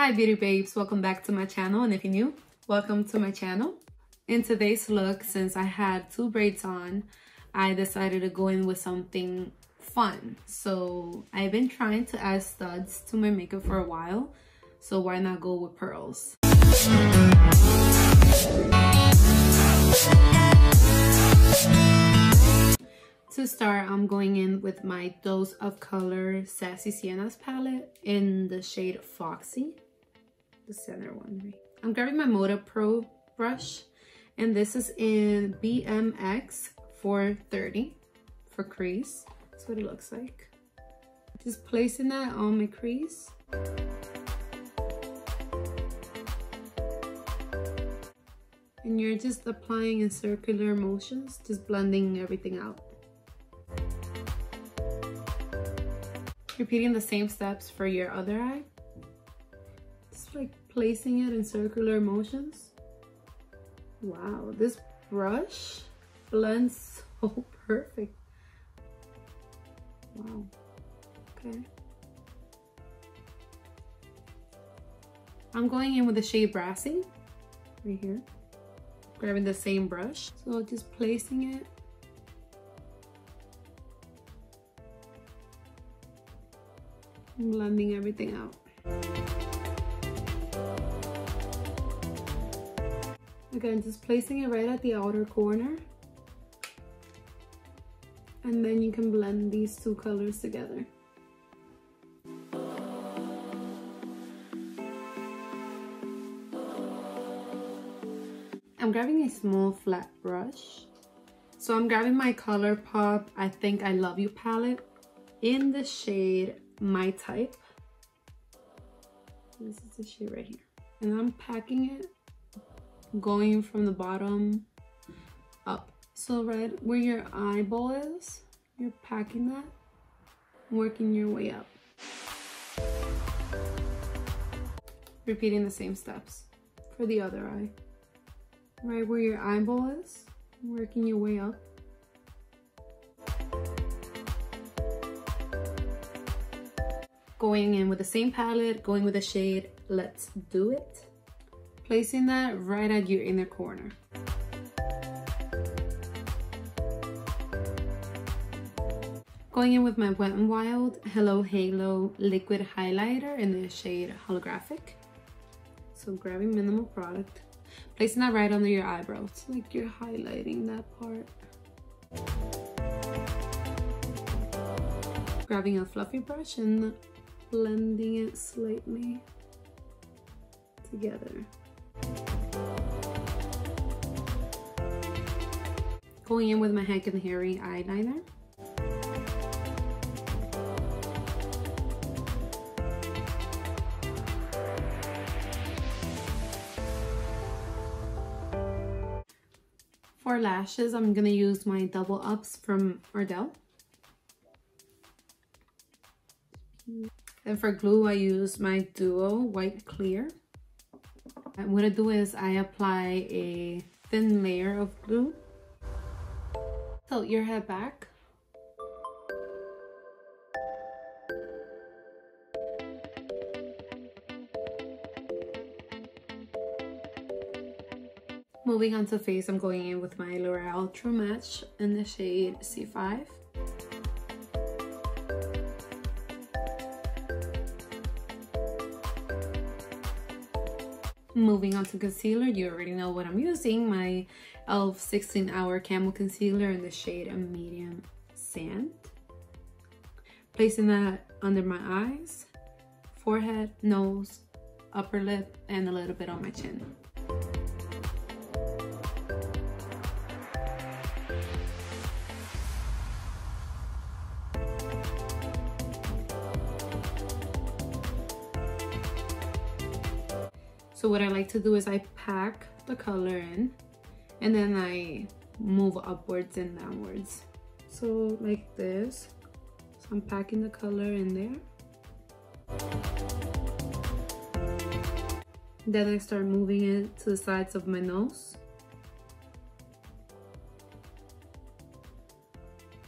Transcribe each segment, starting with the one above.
Hi beauty babes, welcome back to my channel, and if you're new, welcome to my channel. In today's look, since I had two braids on, I decided to go in with something fun. So I've been trying to add studs to my makeup for a while, so why not go with pearls? To start, I'm going in with my Dose of Color Sassy Siena's Palette in the shade Foxy, the center one. Right? I'm grabbing my Moda Pro brush, and this is in BMX 430 for crease. That's what it looks like. Just placing that on my crease. And you're just applying in circular motions, just blending everything out. Repeating the same steps for your other eye. Just like placing it in circular motions. Wow, this brush blends so perfect. Wow, okay. I'm going in with the shade Brassy, right here. Grabbing the same brush. So just placing it. Blending everything out. Again, just placing it right at the outer corner. And then you can blend these two colors together. I'm grabbing a small flat brush. So I'm grabbing my ColourPop I Think I Love You palette in the shade My Type. This is the shade right here, and I'm packing it, going from the bottom up. So right where your eyeball is, you're packing that, working your way up, repeating the same steps for the other eye. Right where your eyeball is, working your way up. Going in with the same palette, going with the shade Let's Do It. Placing that right at your inner corner. Going in with my Wet n Wild Hello Halo Liquid Highlighter in the shade Holographic. So grabbing minimal product. Placing that right under your eyebrow. It's like you're highlighting that part. Grabbing a fluffy brush and blending it slightly together. Going in with my Hank and Henry eyeliner. For lashes, I'm gonna use my Double Ups from Ardell. And for glue, I use my Duo White Clear. And what I do is I apply a thin layer of glue. Tilt your head back. Moving on to face, I'm going in with my L'Oreal True Match in the shade C5. Moving on to concealer, you already know what I'm using, my Elf 16 Hour Camo Concealer in the shade Medium Sand. Placing that under my eyes, forehead, nose, upper lip, and a little bit on my chin. So what I like to do is I pack the color in and then I move upwards and downwards. So like this. So I'm packing the color in there. Then I start moving it to the sides of my nose.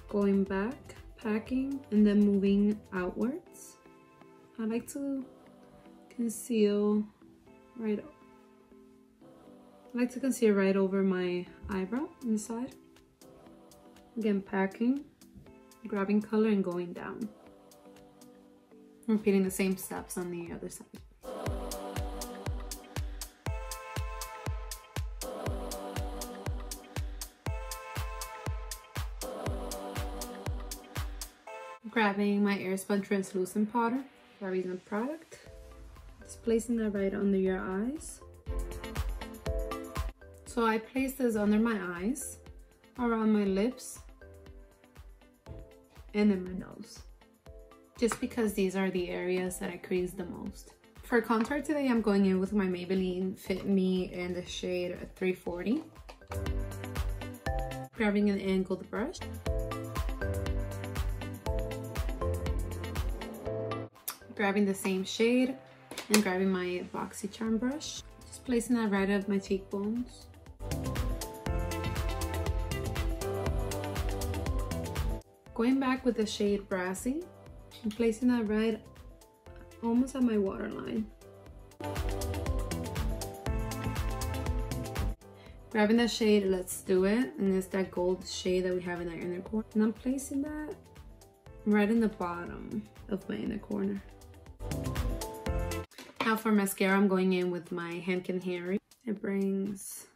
Going back, packing, and then moving outwards. I like to conceal right over. I like to conceal right over my eyebrow on the side. Again, packing, grabbing color and going down. Repeating the same steps on the other side. Grabbing my Airspun translucent powder, Radiant product, just placing that right under your eyes. So I place this under my eyes, around my lips, and then my nose, just because these are the areas that I crease the most. For contour today, I'm going in with my Maybelline Fit Me in the shade 340. Grabbing an angled brush. Grabbing the same shade and grabbing my BoxyCharm brush. Just placing that right up my cheekbones. Going back with the shade Brassy and placing that right almost at my waterline. Grabbing the shade Let's Do It, and it's that gold shade that we have in our inner corner. And I'm placing that right in the bottom of my inner corner. Now for mascara, I'm going in with my Hank and Henry. It brings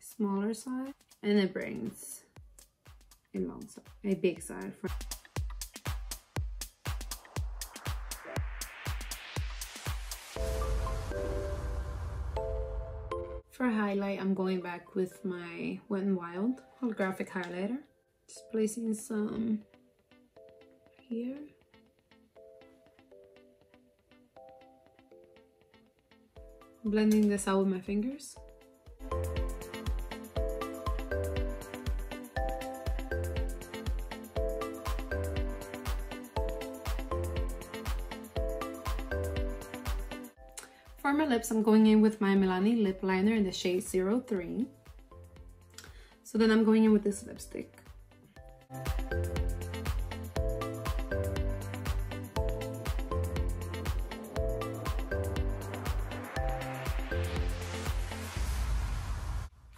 a smaller side and it brings a long side, a big side. For highlight, I'm going back with my Wet n Wild Holographic highlighter. Just placing some here. Blending this out with my fingers. For my lips, I'm going in with my Milani lip liner in the shade 03. So then I'm going in with this lipstick.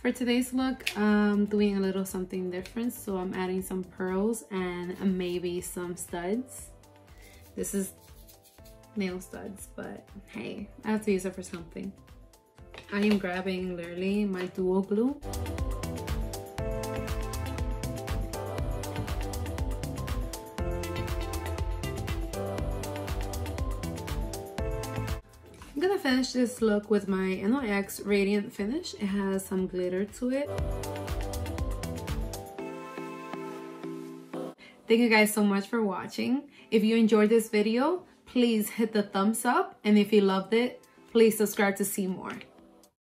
For today's look, I'm doing a little something different, so I'm adding some pearls and maybe some studs. This is nail studs, but hey, I have to use it for something. I am grabbing literally my Duo glue. I'm gonna finish this look with my NYX Radiant Finish. It has some glitter to it. Thank you guys so much for watching. If you enjoyed this video, please hit the thumbs up, and if you loved it, please subscribe to see more.